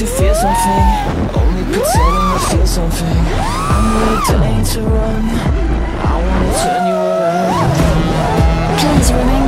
to feel something, only pretending to feel something. I'm really dying to run, I wanna turn you around. Please remain.